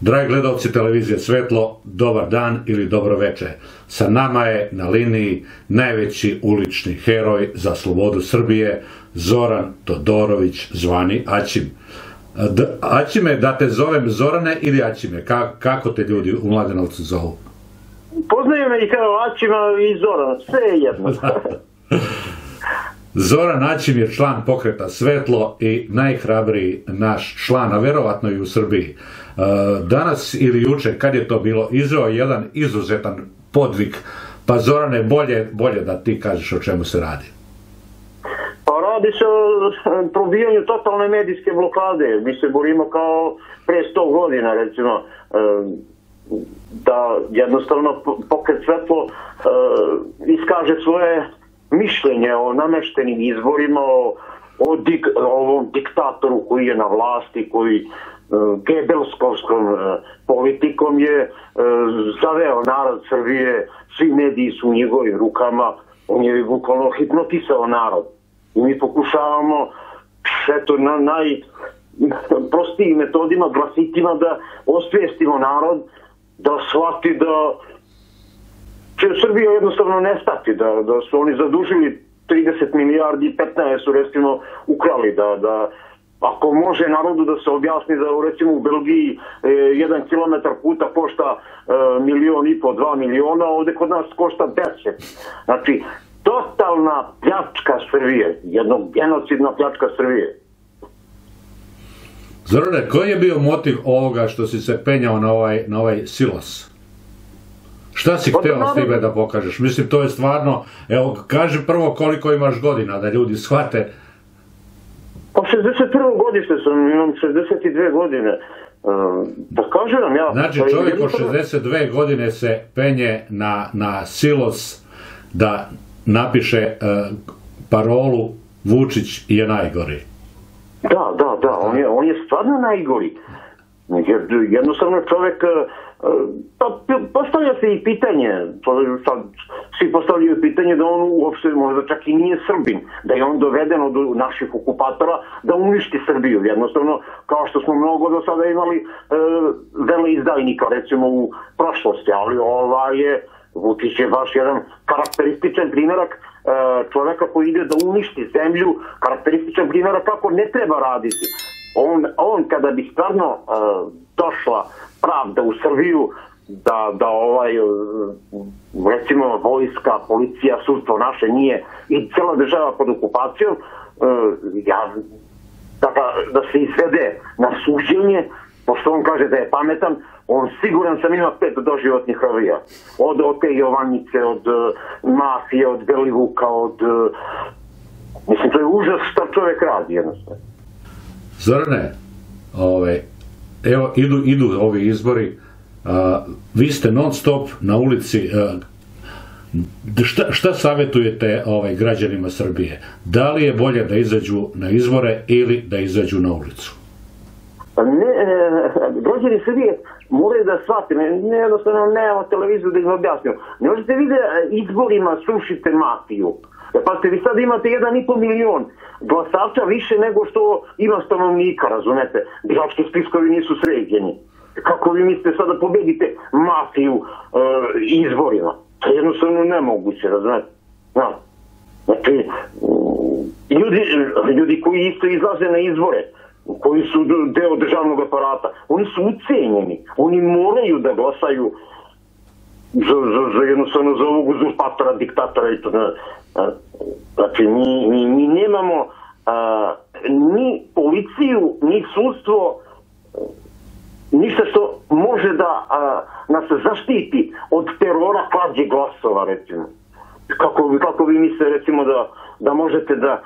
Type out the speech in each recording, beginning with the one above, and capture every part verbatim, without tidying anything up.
Dragi gledalci televizije Svetlo, dobar dan ili dobro večer. Sa nama je na liniji najveći ulični heroj za slobodu Srbije, Zoran Todorović, zvani Aćim. Aćime, da te zovem Zorane ili Aćime? Kako te ljudi u Mladenovcu zovu? Poznaju me i kao Aćima i Zorana, sve jedno. Zoran Aćim je član pokreta Svetlo i najhrabriji naš član, a verovatno i u Srbiji. Danas ili juče, kad je to bilo, izveo jedan izuzetan podvig. Pa Zorane, bolje da ti kažeš o čemu se radi. Pa radi se o probijanju totalne medijske blokade. Mi se borimo kao pre sto godina, recimo, da jednostavno pokret Svetlo iskaže svoje mišljenje o nameštenim izborima, o ovom diktatoru koji je na vlasti, koji gebelskovskom politikom je zaveo narod Srbije, svi mediji su u njegovim rukama, on je bukvalno hipnotisao narod. I mi pokušavamo, eto, na najprostijim metodima, glasitima, da osvijestimo narod, da shvati da će Srbija jednostavno nestati, da su oni zadužili trideset milijardi, petnaest su, recimo, ukrali, da ako može narodu da se objasni da, recimo, u Belgiji jedan kilometar puta košta milion i po, dva miliona, ovdje kod nas košta deset. Znači, totalna pljačka Srbije, jednog genocidna pljačka Srbije. Zorane, koji je bio motiv ovoga što si se penjao na ovaj silos? Šta si hteo s time da pokažeš? Mislim, to je stvarno, evo, kaži prvo koliko imaš godina, da ljudi shvate. Pa šezdeset prvo godište sam, imam šezdeset dve godine. Da kažem vam ja... Znači, čovjek od šezdeset dve godine se penje na silos da napiše parolu Vučić je najgori. Da, da, da, on je stvarno najgori. Jednostavno čovjek... Postavlja se i pitanje, svi postavljaju pitanje da on uopšte možda čak i nije Srbin, da je on doveden od naših okupatora da uništi Srbiju, jednostavno kao što smo mnogo do sada imali veleizdajnika, recimo, u prošlosti, ali ova je, Vučić je baš jedan karakterističan primjerak čovjeka koji ide da uništi zemlju, karakterističan primjerak kako ne treba raditi. On kada bi stvarno došla pravda u Srbiju, da ovaj, recimo, vojska, policija, sudstvo naše nije i cela država pod okupacijom, da se izvede na suđenje, pošto on kaže da je pametan, on siguran sam ima pet doživotnih robija. Od Oce Jovanjice, od mafije, od Belivuka, od... Mislim, to je užas što čovjek radi, jednostavno. Zorane, ove... Evo, idu ovi izbori, vi ste non stop na ulici, šta savjetujete građanima Srbije? Da li je bolje da izađu na izbore ili da izađu na ulicu? Građani Srbije moraju da shvate, jednostavno nemamo televiziju da ih objasnimo. Ne možete vidjeti izborima srušite mafiju. Pa ste vi sad imate jedan i po milion glasača više nego što ima stanovnika, razumete? Birački spiskovi nisu sređeni. Kako vi mislite sad da pobedite mafiju izborima? To je jednostavno nemoguće, razumete? Znači, ljudi koji isto izlaze na izbore, koji su deo državnog aparata, oni su ucenjeni, oni moraju da glasaju jednostavno za ovog uzurpatora, diktatora i to ne. Znači, mi nemamo ni policiju, ni sudstvo, ništa što može da nas zaštiti od terora krađe glasova, recimo. Kako vi mislite, recimo, da možete da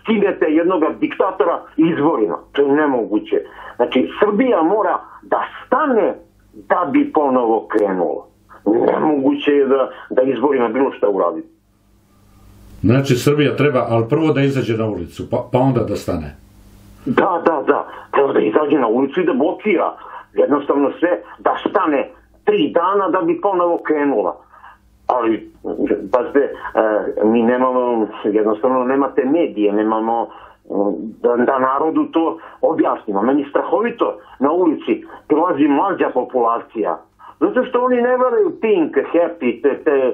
skinete jednog diktatora izborima? To je nemoguće. Znači, Srbija mora da stane da bi ponovo krenulo. Nemoguće je da izborima bilo šta uraditi. Znači, Srbija treba, ali prvo da izađe na ulicu, pa onda da stane. Da, da, da. Treba da izađe na ulicu i da blokira jednostavno sve, da stane tri dana da bi ponovo krenula. Ali, pazite, mi nemamo, jednostavno nemate medije, nemamo da narodu to objasnimo. Meni strahovito na ulici prilazi mlađa populacija. Zato što oni ne varaju Pink, Happy, te, te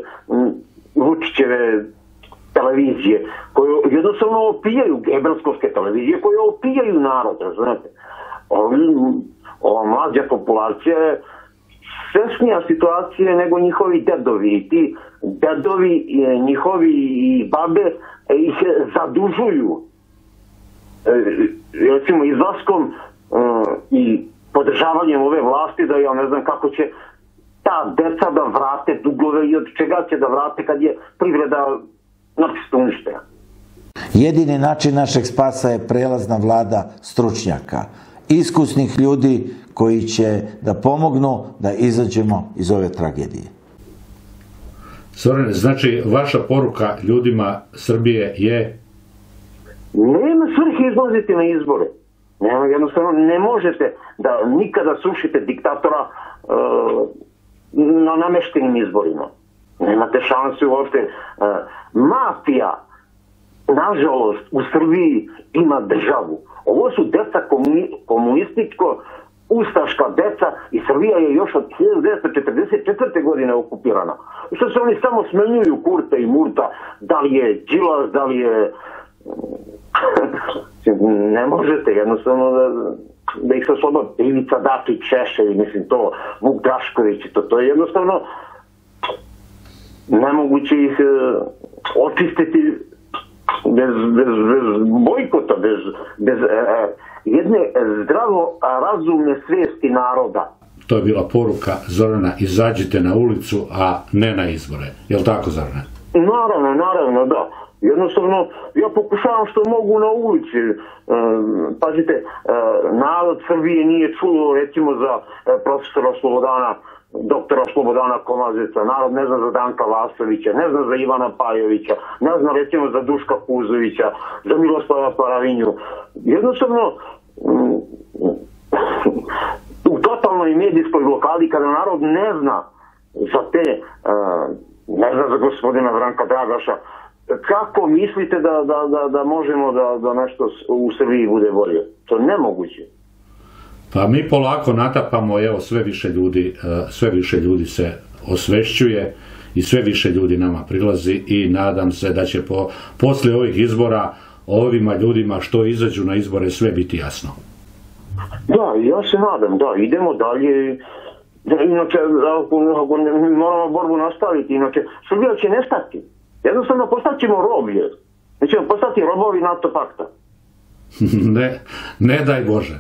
Vučićeve televizije, koje jednostavno opijaju, hebrovske televizije, koje opijaju narod, razumete. Ova mlađa populacija je svesnija situacije nego njihovi dedovi. Ti dedovi, njihovi i babe ih zadužuju. Recimo, izlaskom i podržavanjem ove vlasti, da ja ne znam kako će ta deca da vrate dugove i od čega će da vrate kad je privreda načisto uništena. Jedini način našeg spasa je prelazna vlada stručnjaka, iskusnih ljudi koji će da pomognu da izađemo iz ove tragedije. Zorane, znači vaša poruka ljudima Srbije je? Nema svrhe izlaziti na izbore. Jednostavno ne možete da nikada srušite diktatora na nameštenim izborima. Nemate šanse uopšte. Mafija, nažalost, u Srbiji ima državu. Ovo su deca komunističko-ustaška deca i Srbija je još od hiljadu devetsto četrdeset četvrte. godine okupirana. I što se oni samo smenjuju Kurta i Murta, da li je Đilas, da li je... Ne možete jednostavno da ih se slobodno Ivica Dačić, Šešelj, mislim to, Vuk Drašković, to je jednostavno nemoguće ih očistiti bez bojkota, bez jedne zdravo razumne svijesti naroda. To je bila poruka Zorana, izađite na ulicu, a ne na izbore. Je li tako, Zorane? Naravno, naravno, da. Jednostavno, ja pokušavam što mogu na ulici. Pazite, narod Srbije nije čuo, recimo, za profesora Slobodana, doktora Slobodana Komazeca, narod ne zna za Danka Vastovića, ne zna za Ivana Pajovića, ne zna, recimo, za Duška Kuzovića, za Miloslava Paravinju. Jednostavno, u totalnoj medijskoj blokadi, kada narod ne zna za te, ne zna za gospodina Branka Dragaša, kako mislite da možemo da nešto u Srbiji bude bolje? To je nemoguće. Pa mi polako natapamo, evo sve više ljudi, sve više ljudi se osvešćuje i sve više ljudi nama prilazi i nadam se da će posle ovih izbora ovima ljudima što izađu na izbore sve biti jasno. Da, ja se nadam, da, idemo dalje. Inače, moramo borbu nastaviti, inače Srbija će nestati. Jednostavno postaćemo roblje. Nećemo postati robovi NATO pakta. Ne, ne daj Bože.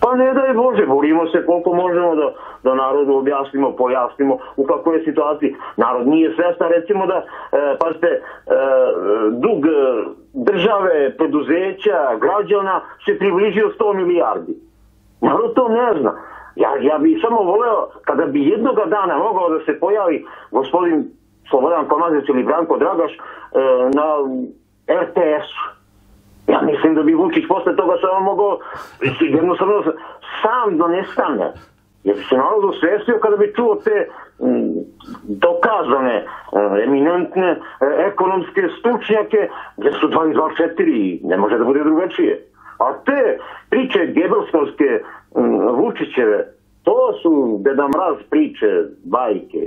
Pa ne daj Bože, borimo se koliko možemo da narodu objasnimo, pojasnimo u kakvoj je situaciji. Narod nije svestan, recimo da, pazite, dug države, preduzeća, građana se približio sto milijardi. Narod to ne zna. Ja bih samo voleo, kada bi jednoga dana mogao da se pojavi gospodin Slobodan Komazec ili Branko Dragaš na er te esu. Ja mislim da bi Vučić posle toga samo mogao jednostavno sam da nestane. Jer se narod osvestio kada bi čuo te dokazane, eminentne ekonomske stručnjake, gdje su dva i dva četiri, ne može da bude drugačije. A te priče gebelskovske Vučićeve, to su Deda Mraz priče, bajke.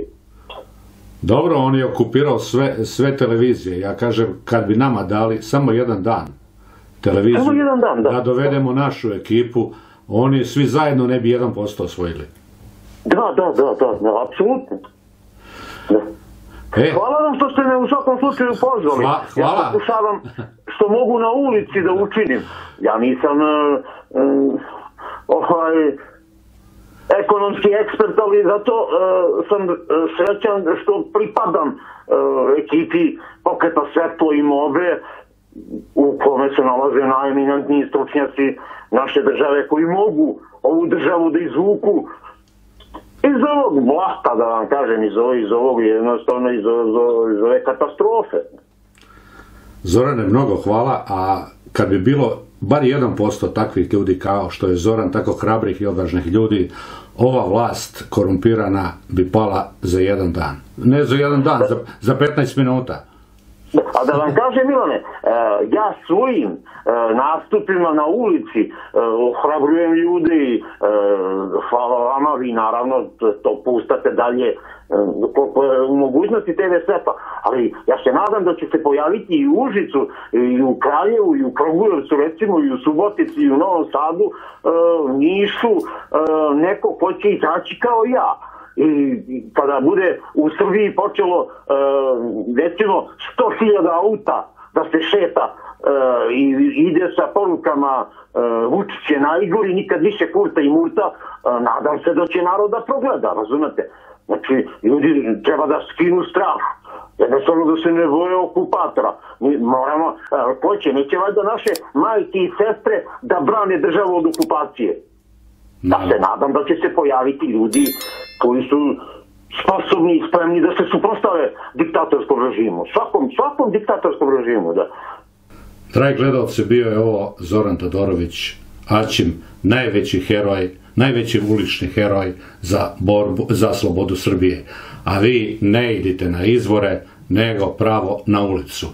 Dobro, on je okupirao sve televizije. Ja kažem, kad bi nama dali samo jedan dan televiziju, da dovedemo našu ekipu, oni svi zajedno ne bi jedan posto osvojili. Da, da, da, da, apsolutno. Hvala vam što ste me u svakom slučaju pozvali. Ja pokušavam što mogu na ulici da učinim. Ja nisam ovaj... ekonomski ekspert, ali zato sam srećan što pripadam ekipi pokreta Svetlo i Mobe u kome se nalaze najeminentniji stručnjaci naše države koji mogu ovu državu da izvuku iz ovog blata, da vam kažem, iz ovog jednostavno, iz ove katastrofe. Zorane, mnogo hvala, a kad bi bilo bar jedan posto takvih ljudi kao što je Zoran, tako hrabrih i odvažnih ljudi, ova vlast korumpirana bi pala za jedan dan. Ne za jedan dan, za petnaest minuta. A da vam kažem, Milane, ja svojim nastupima na ulici ohrabrujem ljude i hvala vama, vi naravno to pustate dalje po mogućnosti te ve sepa, ali ja se nadam da će se pojaviti i u Užicu, i u Kraljevu, i u Kragujevcu, recimo, i u Subotici, i u Novom Sadu, Nišu, neko ko će izaći kao ja. I kada bude u Srbiji počelo, recimo, sto hiljada auta da se šeta i ide sa porukama Vučić je najgori, nikad više Kurta i Murta, nadam se da će narod da progleda, razumete? Znači, ljudi treba da skinu strah, jednostavno da se ne boje okupatora. Moramo, ko će, neće valjda naše majke i sestre da brane državu od okupacije. Da se nadam da će se pojaviti ljudi koji su sposobni i spremni da se suprotstave diktatorskom režimu. Svakom, svakom diktatorskom režimu, da. Dragi gledalci, bio je ovo Zoran Todorović Aćim, najveći heroj, najveći ulični heroj za borbu, za slobodu Srbije. A vi ne idite na izbore, nego pravo na ulicu.